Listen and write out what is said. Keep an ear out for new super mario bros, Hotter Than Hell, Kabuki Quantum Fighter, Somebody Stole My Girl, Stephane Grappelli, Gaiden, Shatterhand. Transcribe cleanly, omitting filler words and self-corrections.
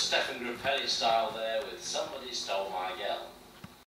Stephane Grappelli style there with Somebody Stole My